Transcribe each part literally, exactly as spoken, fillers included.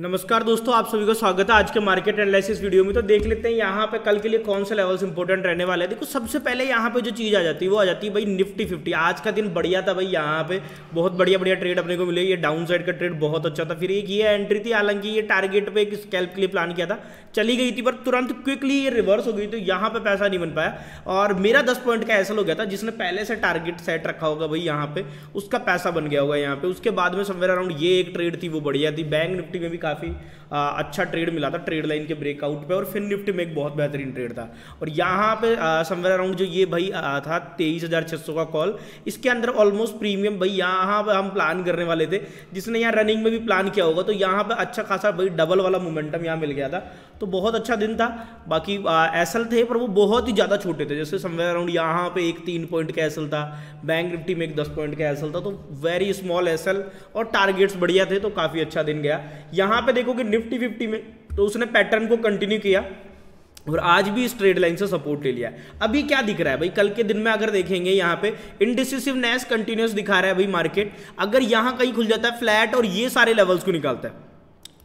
नमस्कार दोस्तों, आप सभी को स्वागत है आज के मार्केट एनालिसिस वीडियो में। तो देख लेते हैं यहाँ पे कल के लिए कौन से लेवल्स इंपॉर्टेंट रहने वाले हैं। देखो सबसे पहले यहाँ पे जो चीज़ आ जाती है वो आ जाती है भाई निफ्टी फिफ्टी। आज का दिन बढ़िया था भाई, यहाँ पे बहुत बढ़िया बढ़िया ट्रेड अपने को मिले। ये डाउन साइड का ट्रेड बहुत अच्छा था। फिर एक ये एंट्री थी, हालांकि ये टारगेट पर एक स्कैल्प के लिए प्लान किया था, चली गई थी, पर तुरंत क्विकली ये रिवर्स हो गई। तो यहाँ पर पैसा नहीं बन पाया और मेरा दस पॉइंट का ऐसा हो गया था। जिसने पहले से टारगेट सेट रखा होगा भाई यहाँ पे, उसका पैसा बन गया होगा यहाँ पे। उसके बाद में समवेयर अराउंड ये एक ट्रेड थी वो बढ़िया थी। बैंक निफ्टी में भी काफी आ, अच्छा ट्रेड मिला था ट्रेड लाइन के ब्रेकआउट पे, और फिर निफ्टी में एक बहुत बेहतरीन ट्रेड था। और यहाँ पे समवेयर अराउंड जो ये भाई आ, था तेईस हज़ार छह सौ का कॉल, इसके अंदर ऑलमोस्ट प्रीमियम भाई यहाँ पे हम प्लान करने वाले थे। जिसने यहाँ रनिंग में भी प्लान किया होगा तो यहाँ पे अच्छा खासा भाई डबल वाला मोमेंटम यहाँ मिल गया था। तो बहुत अच्छा दिन था। बाकी एसल थे पर वो बहुत ही ज़्यादा छोटे थे, जैसे समवेयर अराउंड यहाँ पे एक तीन पॉइंट का एसल था, बैंक निफ्टी में एक दस पॉइंट का एसल था। तो वेरी स्मॉल एसल और टारगेट्स बढ़िया थे, तो काफ़ी अच्छा दिन गया। यहाँ पे देखोगे निफ्टी फिफ्टी में तो उसने पैटर्न को कंटिन्यू किया और आज भी इस ट्रेड लाइन से सपोर्ट ले लिया। अभी क्या दिख रहा है भाई कल के दिन में अगर देखेंगे, यहाँ पे इंडिसिसिवनेस कंटिन्यूस दिखा रहा है भाई मार्केट। अगर यहाँ कहीं खुल जाता है फ्लैट और ये सारे लेवल्स को निकालता है,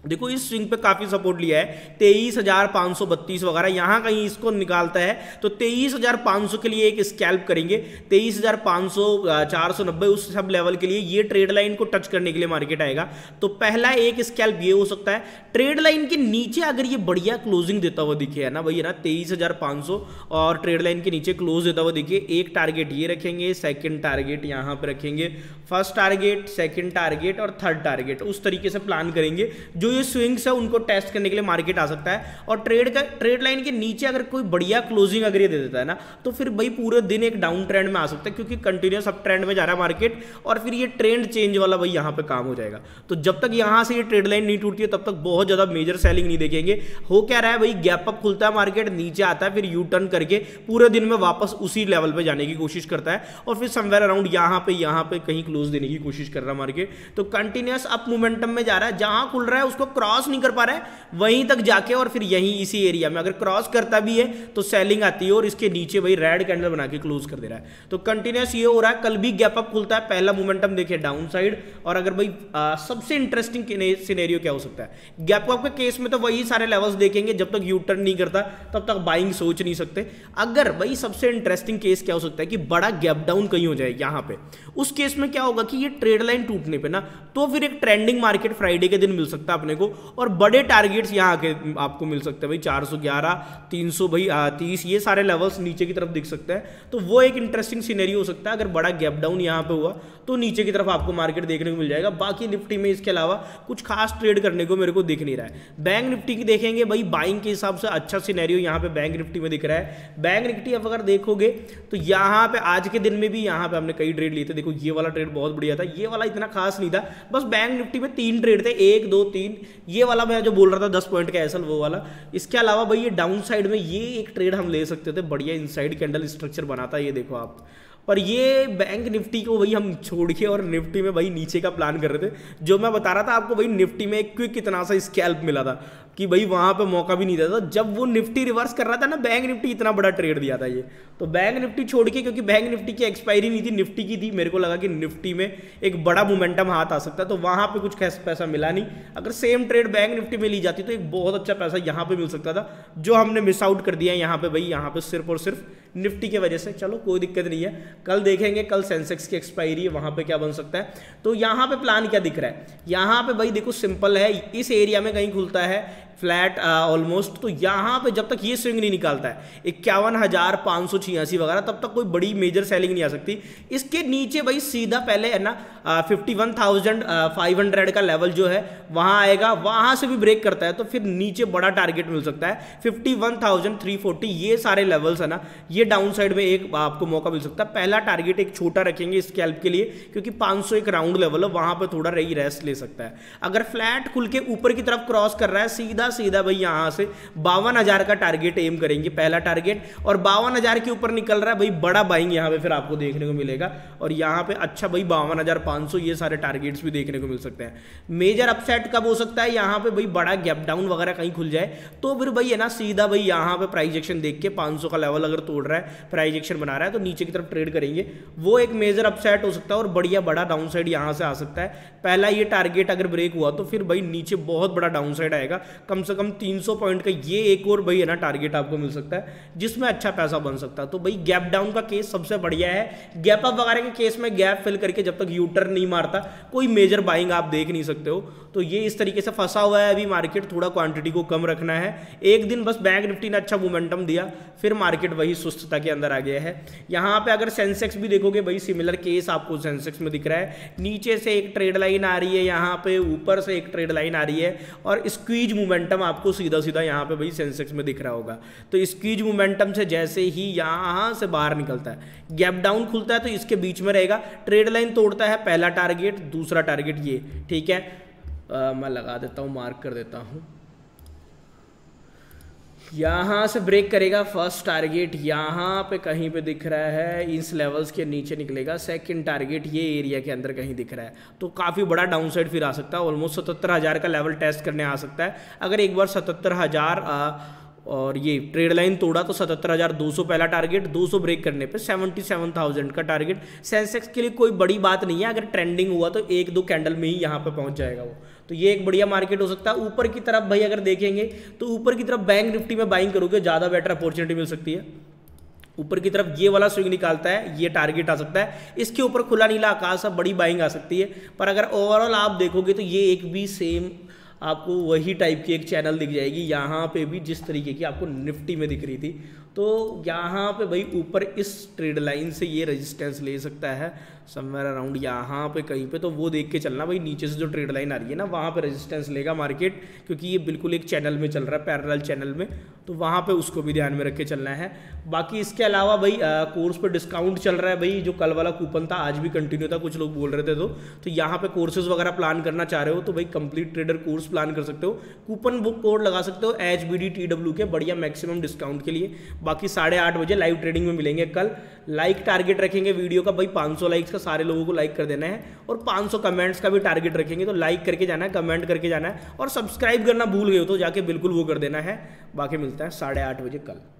देखो इस स्विंग पे काफी सपोर्ट लिया है तेईस हज़ार पाँच सौ बत्तीस वगैरह। यहाँ कहीं इसको निकालता है तो तेईस हज़ार पाँच सौ के लिए एक स्कैल्प करेंगे। तेईस हज़ार पाँच सौ चार सौ नब्बे उस सब लेवल के लिए ये ट्रेड लाइन को टच करने के लिए मार्केट आएगा। तो पहला एक स्कैल्प ये हो सकता है। ट्रेड लाइन के नीचे अगर ये बढ़िया क्लोजिंग देता हुआ दिखे, है ना भाई, है ना तेईस हज़ार पाँच सौ और ट्रेड लाइन के नीचे क्लोज देता हुआ दिखे। एक टारगेट ये रखेंगे, सेकेंड टारगेट यहाँ पर रखेंगे, फर्स्ट टारगेट, सेकेंड टारगेट और थर्ड टारगेट, उस तरीके से प्लान करेंगे। जो ये स्विंग्स है उनको टेस्ट करने के लिए मार्केट आ सकता है। और ट्रेड का ट्रेड लाइन के नीचे अगर कोई बढ़िया क्लोजिंग अगर ये दे देता है ना, तो फिर भाई पूरे दिन एक डाउन ट्रेंड में आ सकता है, क्योंकि कंटिन्यूस अप ट्रेंड में जा रहा है मार्केट। और फिर ये ट्रेंड चेंज वाला भाई यहाँ पे काम हो जाएगा। तो जब तक यहाँ से ये ट्रेड लाइन नहीं टूटती है तब तक बहुत ज़्यादा मेजर सेलिंग नहीं देखेंगे। हो क्या रहा है भाई, गैप अप खुलता है, मार्केट नीचे आता है, फिर यू टर्न करके पूरे दिन में वापस उसी लेवल पर जाने की कोशिश करता है और फिर समवेयर अराउंड यहाँ पे यहाँ पे कहीं क्लोज देने की कोशिश कर रहा है मार्केट। तो कंटिन्यूस अप मोमेंटम में जा रहा है, जहाँ खुल रहा है उसको क्रॉस नहीं कर पा रहा है वहीं तक जाके, और फिर यहीं इसी एरिया में अगर क्रॉस करता भी है तो सेलिंग आती है और इसके नीचे भाई रेड कैंडल बना के क्लोज कर दे रहा है। तो कंटिन्यूस ये हो रहा है। कल भी गैप अप खुलता है, पहला मोमेंटम देखिए डाउन साइड। और अगर भाई आ, सबसे इंटरेस्टिंग सिनेरियो क्या हो सकता है गैप अप के केस में, तो वही सारे लेवल्स देखेंगे। जब तक यू टर्न नहीं करता तब तक बाइंग सोच नहीं सकते। अगर भाई सबसे इंटरेस्टिंग केस क्या हो सकता है कि बड़ा गैप डाउन कहीं हो जाए यहाँ पे, उस केस में क्या होगा कि ये ट्रेड लाइन टूटने पर ना तो फिर एक ट्रेंडिंग मार्केट फ्राइडे के दिन मिल सकता अपने को और बड़े टारगेट्स यहाँ आके आपको मिल सकते हैं भाई चार सौ ग्यारह तीन सौ भाई तीस, ये सारे लेवल्स नीचे की तरफ दिख सकते हैं। तो वो एक इंटरेस्टिंग सिनेरियो हो सकता है। अगर बड़ा गैप डाउन यहाँ पे हुआ तो नीचे की तरफ आपको मार्केट देखने को मिल जाएगा। बाकी निफ्टी में इसके अलावा कुछ खास ट्रेड करने को मेरे को दिख नहीं रहा है। बैंक निफ्टी की देखेंगे भाई, बाइंग के हिसाब से अच्छा सिनेरियो यहाँ पे बैंक निफ्टी में दिख रहा है। बैंक निफ्टी अब अगर देखोगे तो यहाँ पे आज के दिन में भी यहाँ पे हमने कई ट्रेड लिए थे। देखो ये वाला ट्रेड बहुत बढ़िया था, ये वाला इतना खास नहीं था। बस बैंक निफ्टी में तीन ट्रेड थे, एक दो तीन, ये वाला मैं जो बोल रहा था दस पॉइंट का एसल वो वाला। इसके अलावा भाई ये डाउन साइड में ये एक ट्रेड हम ले सकते थे, बढ़िया इनसाइड कैंडल स्ट्रक्चर बनाता है, ये देखो आप। पर ये बैंक निफ्टी को भाई हम छोड़ के और निफ्टी में भाई नीचे का प्लान कर रहे थे। जो मैं बता रहा था आपको भाई निफ्टी में एक क्विक कितना सा स्कैल्प मिला था कि भाई वहाँ पे मौका भी नहीं देता था। जब वो निफ्टी रिवर्स कर रहा था ना बैंक निफ्टी, इतना बड़ा ट्रेड दिया था ये। तो बैंक निफ्टी छोड़ के, क्योंकि बैंक निफ्टी की एक्सपायरी नहीं थी, निफ्टी की थी, मेरे को लगा कि निफ्टी में एक बड़ा मोमेंटम हाथ आ सकता है, तो वहाँ पर कुछ पैसा मिला नहीं। अगर सेम ट्रेड बैंक निफ्टी में ली जाती तो एक बहुत अच्छा पैसा यहाँ पर मिल सकता था, जो हमने मिस आउट कर दिया यहाँ पर भाई, यहाँ पर सिर्फ और सिर्फ निफ्टी की वजह से। चलो कोई दिक्कत नहीं है, कल देखेंगे। कल सेंसेक्स की एक्सपायरी है, वहाँ पे क्या बन सकता है। तो यहाँ पे प्लान क्या दिख रहा है, यहाँ पे भाई देखो सिंपल है, इस एरिया में कहीं खुलता है फ्लैट ऑलमोस्ट, uh, तो यहाँ पे जब तक ये स्विंग नहीं निकालता है इक्यावन हज़ार पाँच सौ छियासी वगैरह, तब तक कोई बड़ी मेजर सेलिंग नहीं आ सकती। इसके नीचे भाई सीधा पहले है ना fifty one thousand five hundred का लेवल जो है वहाँ आएगा, वहाँ से भी ब्रेक करता है तो फिर नीचे बड़ा टारगेट मिल सकता है fifty one thousand three forty. ये सारे लेवल्स है ना, ये डाउन साइड में एक आपको मौका मिल सकता है। पहला टारगेट एक छोटा रखेंगे स्कैल्प के लिए, क्योंकि पाँच सौ एक राउंड लेवल है, वहाँ पर थोड़ा रही रेस्ट ले सकता है। अगर फ्लैट खुल के ऊपर की तरफ क्रॉस कर रहा है सीधा सीधा सीधा भाई यहाँ से बावन हजार का टारगेट एम करेंगे, पहला टारगेट, और बावन हजार के ऊपर निकल रहा है भाई बड़ा बाइंग यहाँ पे फिर आपको देखने को मिलेगा। और यहाँ पे अच्छा भाई बावन हजार पाँच सौ ये सारे टारगेट्स भी देखने को मिल सकते हैं। मेजर अपसेट कब हो सकता है, यहाँ पे भाई बड़ा गैप डाउन वगैरह कहीं खुल जाए तो फिर भाई है ना सीधा भाई यहाँ पे प्राइस एक्शन देख के पाँच सौ का लेवल अगर तोड़ रहा है, प्राइस एक्शन बना रहा है तो नीचे की तरफ ट्रेड करेंगे, वो एक मेजर अपसेट हो सकता है। और बढ़िया बड़ा डाउन साइड यहाँ से आ सकता है, पहला ये टारगेट अगर ब्रेक हुआ तो फिर भाई नीचे बहुत बड़ा डाउन साइड आएगा, कम से कम तीन सौ पॉइंट का ये एक और भाई है ना टारगेट आपको मिल सकता है जिसमें अच्छा पैसा बन सकता है। तो भाई गैप डाउन का केस सबसे बढ़िया है, गैप अप वगैरह के केस में गैप फिल करके जब तक यू टर्न नहीं मारता कोई मेजर बाइंग आप देख नहीं सकते हो। तो ये इस तरीके से फंसा हुआ है अभी मार्केट, थोड़ा क्वांटिटी को कम रखना है। एक दिन बस बैंक निफ्टी ने अच्छा मोमेंटम दिया, फिर मार्केट वही सुस्तता के अंदर आ गया है। यहाँ पे अगर सेंसेक्स भी देखोगे भाई सिमिलर केस आपको सेंसेक्स में दिख रहा है, नीचे से एक ट्रेड लाइन आ रही है, यहाँ पे ऊपर से एक ट्रेड लाइन आ रही है और स्क्वीज मोमेंटम आपको सीधा सीधा यहाँ पे भाई सेंसेक्स में दिख रहा होगा। तो स्क्वीज मोमेंटम से जैसे ही यहाँ से बाहर निकलता है, गैप डाउन खुलता है तो इसके बीच में रहेगा, ट्रेड लाइन तोड़ता है, पहला टारगेट, दूसरा टारगेट ये, ठीक है। आ, मैं लगा देता हूँ, मार्क कर देता हूँ, यहाँ से ब्रेक करेगा फर्स्ट टारगेट, यहाँ पे कहीं पे दिख रहा है इस लेवल्स के नीचे निकलेगा, सेकंड टारगेट ये एरिया के अंदर कहीं दिख रहा है, तो काफ़ी बड़ा डाउनसाइड फिर आ सकता है। ऑलमोस्ट सतहत्तर हज़ार का लेवल टेस्ट करने आ सकता है, अगर एक बार सतहत्तर हज़ार और ये ट्रेड लाइन तोड़ा तो सतहत्तर हज़ार दो सौ पहला टारगेट, दो सौ ब्रेक करने पे सतहत्तर हज़ार का टारगेट। सेंसेक्स के लिए कोई बड़ी बात नहीं है, अगर ट्रेंडिंग हुआ तो एक दो कैंडल में ही यहाँ पे पहुँच जाएगा वो, तो ये एक बढ़िया मार्केट हो सकता है। ऊपर की तरफ भाई अगर देखेंगे तो ऊपर की तरफ बैंक निफ्टी में बाइंग करोगे ज़्यादा बेटर अपॉर्चुनिटी मिल सकती है। ऊपर की तरफ ये वाला स्विंग निकालता है, ये टारगेट आ सकता है, इसके ऊपर खुला नीला आकाश है, बड़ी बाइंग आ सकती है। पर अगर ओवरऑल आप देखोगे तो ये एक भी सेम आपको वही टाइप की एक चैनल दिख जाएगी, यहाँ पे भी जिस तरीके की आपको निफ्टी में दिख रही थी। तो यहाँ पे भाई ऊपर इस ट्रेड लाइन से ये रेजिस्टेंस ले सकता है समवेयर अराउंड यहाँ पे कहीं पे, तो वो देख के चलना भाई, नीचे से जो ट्रेड लाइन आ रही है ना वहाँ पे रेजिस्टेंस लेगा मार्केट, क्योंकि ये बिल्कुल एक चैनल में चल रहा है, पैरेलल चैनल में, तो वहाँ पे उसको भी ध्यान में रख के चलना है। बाकी इसके अलावा भाई आ, कोर्स पर डिस्काउंट चल रहा है भाई, जो कल वाला कूपन था आज भी कंटिन्यू था, कुछ लोग बोल रहे थे तो तो यहाँ पर कोर्सेज वगैरह प्लान करना चाह रहे हो तो भाई कंप्लीट ट्रेडर कोर्स प्लान कर सकते हो, कूपन बुक कोड लगा सकते हो H B D T W के बढ़िया मैक्सिमम डिस्काउंट के लिए। बाकी साढ़े आठ बजे लाइव ट्रेडिंग में मिलेंगे कल, लाइक टारगेट रखेंगे वीडियो का भाई पाँच सौ लाइक्स का, सारे लोगों को लाइक कर देना है, और पाँच सौ कमेंट्स का भी टारगेट रखेंगे, तो लाइक करके जाना है, कमेंट करके जाना है, और सब्सक्राइब करना भूल गए हो तो जाके बिल्कुल वो कर देना है। बाकी मिलता है साढ़े आठ बजे कल।